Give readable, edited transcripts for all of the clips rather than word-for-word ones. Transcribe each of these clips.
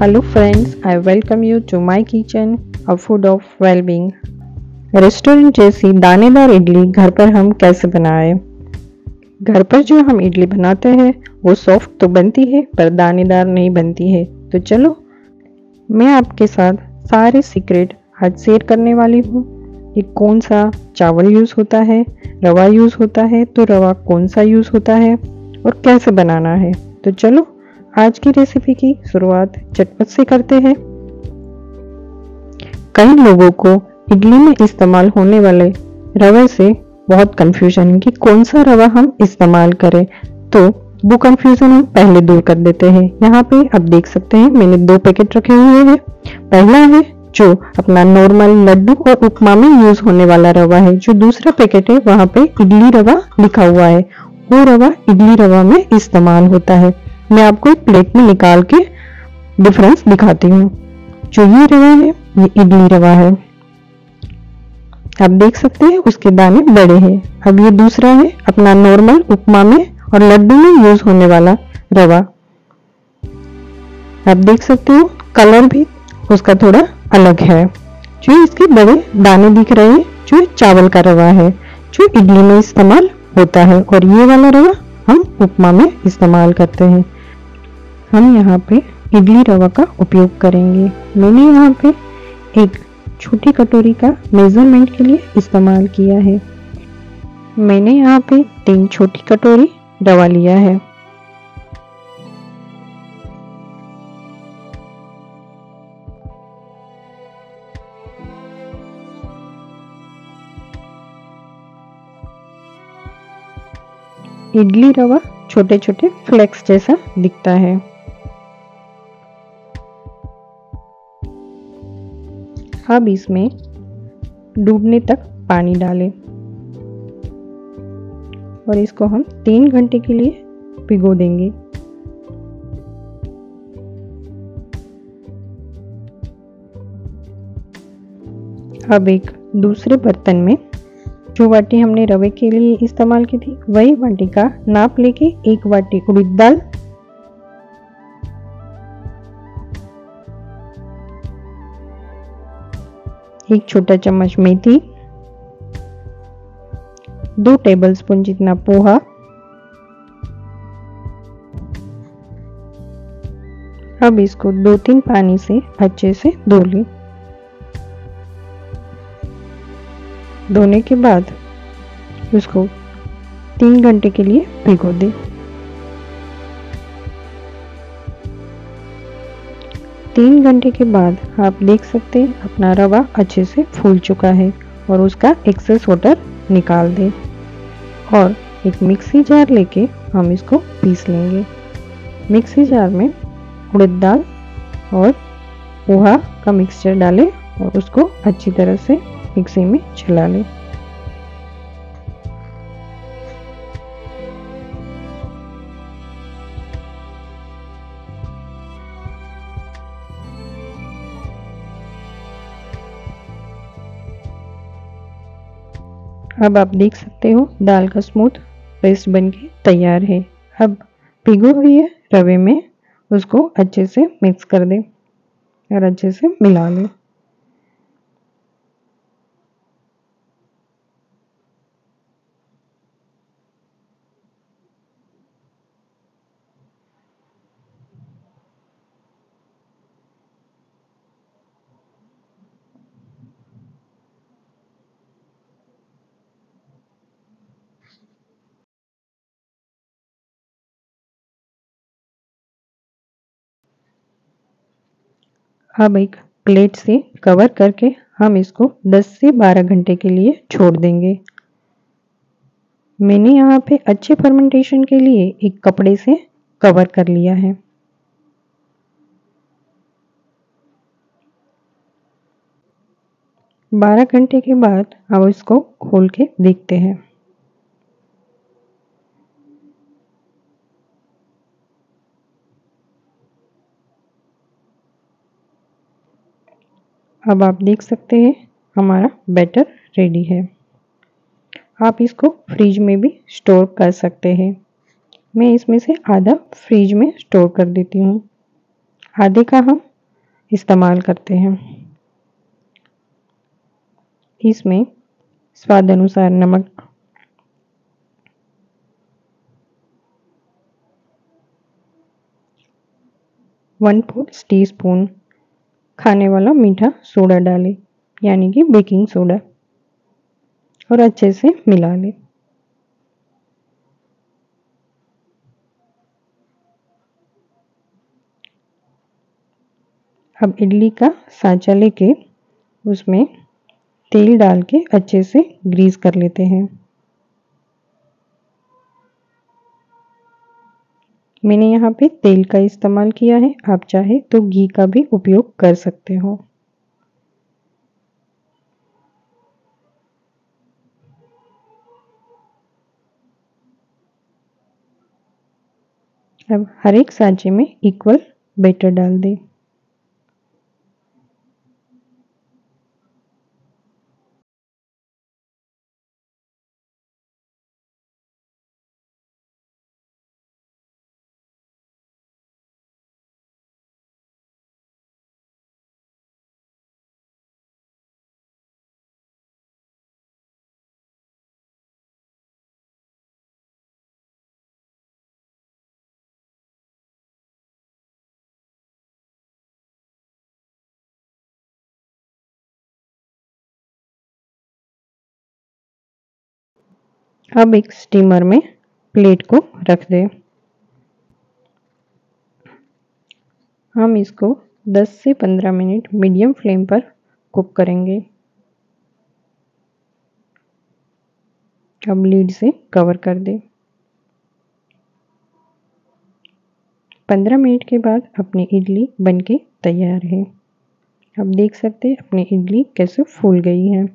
Hello friends, I welcome you to my kitchen, a food of wellbeing. Restaurant जैसी दानेदार इडली घर पर हम कैसे बनाएं? घर पर जो हम इडली बनाते हैं वो सॉफ्ट तो बनती है पर दानेदार नहीं बनती है। तो चलो मैं आपके साथ सारे सीक्रेट आज शेयर करने वाली हूँ। ये कौन सा चावल यूज़ होता है, रवा यूज़ होता है, तो रवा कौन सा यूज़ होता है और कैसे बनाना है। तो चलो आज की रेसिपी की शुरुआत चटपट से करते हैं। कई लोगों को इडली में इस्तेमाल होने वाले रवे से बहुत कंफ्यूजन है कि कौन सा रवा हम इस्तेमाल करें, तो वो कंफ्यूजन हम पहले दूर कर देते हैं। यहाँ पे आप देख सकते हैं मैंने 2 पैकेट रखे हुए हैं। पहला है जो अपना नॉर्मल लड्डू और उपमा में यूज होने वाला रवा है, जो दूसरा पैकेट है वहाँ पे इडली रवा लिखा हुआ है, वो रवा इडली रवा में इस्तेमाल होता है। मैं आपको एक प्लेट में निकाल के डिफरेंस दिखाती हूँ। जो ये रवा है ये इडली रवा है, आप देख सकते हैं उसके दाने बड़े हैं। अब ये दूसरा है अपना नॉर्मल उपमा में और लड्डू में यूज होने वाला रवा, आप देख सकते हो कलर भी उसका थोड़ा अलग है। जो इसके बड़े दाने दिख रहे हैं जो चावल का रवा है जो इडली में इस्तेमाल होता है, और ये वाला रवा हम उपमा में इस्तेमाल करते हैं। हम यहाँ पे इडली रवा का उपयोग करेंगे। मैंने यहाँ पे एक छोटी कटोरी का मेजरमेंट के लिए इस्तेमाल किया है। मैंने यहाँ पे 3 छोटी कटोरी रवा लिया है। इडली रवा छोटे छोटे फ्लेक्स जैसा दिखता है। अब इसमें डूबने तक पानी डालें और इसको हम 3 घंटे के लिए भिगो देंगे। अब एक दूसरे बर्तन में जो वाटी हमने रवे के लिए इस्तेमाल की थी वही वाटी का नाप लेके 1 वाटी उड़द दाल, 1 छोटा चम्मच मेथी, 2 टेबलस्पून जितना पोहा। अब इसको 2-3 पानी से अच्छे से धो लें। धोने के बाद उसको 3 घंटे के लिए भिगो दें। 3 घंटे के बाद आप देख सकते हैं अपना रवा अच्छे से फूल चुका है और उसका एक्सेस वाटर निकाल दें और एक मिक्सी जार लेके हम इसको पीस लेंगे। मिक्सी जार में उड़द दाल और पोहा का मिक्सचर डालें और उसको अच्छी तरह से मिक्सी में चला लें। अब आप देख सकते हो दाल का स्मूथ पेस्ट बनके तैयार है। अब भिगो हुए रवे में उसको अच्छे से मिक्स कर दें और अच्छे से मिला लें। अब एक प्लेट से कवर करके हम इसको 10 से 12 घंटे के लिए छोड़ देंगे। मैंने यहाँ पे अच्छे फर्मेंटेशन के लिए एक कपड़े से कवर कर लिया है। बारह घंटे के बाद अब इसको खोल के देखते हैं। अब आप देख सकते हैं हमारा बैटर रेडी है। आप इसको फ्रिज में भी स्टोर कर सकते हैं। मैं इसमें से आधा फ्रिज में स्टोर कर देती हूँ, आधे का हम इस्तेमाल करते हैं। इसमें स्वाद अनुसार नमक, वन फोर्थ टीस्पून खाने वाला मीठा सोडा डालें यानी कि बेकिंग सोडा, और अच्छे से मिला लें। अब इडली का सांचा लेके उसमें तेल डाल के अच्छे से ग्रीस कर लेते हैं। मैंने यहाँ पे तेल का इस्तेमाल किया है, आप चाहे तो घी का भी उपयोग कर सकते हो। अब हर एक सांचे में इक्वल बैटर डाल दें। अब एक स्टीमर में प्लेट को रख दें। हम इसको 10 से 15 मिनट मीडियम फ्लेम पर कुक करेंगे। अब लीड से कवर कर दें। 15 मिनट के बाद अपनी इडली बनके तैयार है। अब देख सकते हैं अपनी इडली कैसे फूल गई है।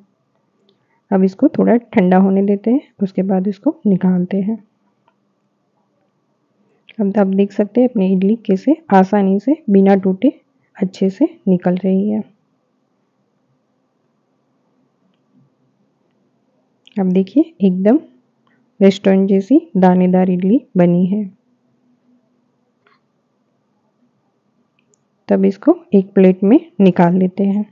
अब इसको थोड़ा ठंडा होने देते हैं, उसके बाद इसको निकालते हैं। अब आप देख सकते हैं अपनी इडली कैसे आसानी से बिना टूटे अच्छे से निकल रही है। अब देखिए एकदम रेस्टोरेंट जैसी दानेदार इडली बनी है। तब इसको एक प्लेट में निकाल लेते हैं।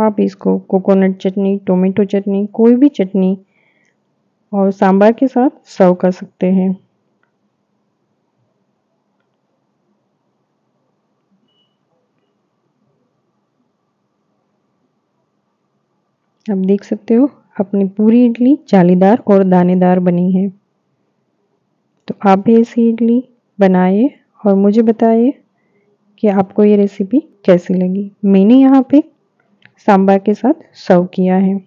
आप इसको कोकोनट चटनी, टोमेटो चटनी, कोई भी चटनी और सांभर के साथ सर्व कर सकते हैं। आप देख सकते हो अपनी पूरी इडली जालीदार और दानेदार बनी है। तो आप भी ऐसी इडली बनाइए और मुझे बताइए कि आपको ये रेसिपी कैसी लगी। मैंने यहाँ पे सांभर के साथ सर्व किया है।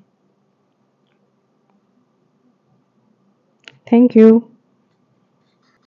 Thank you.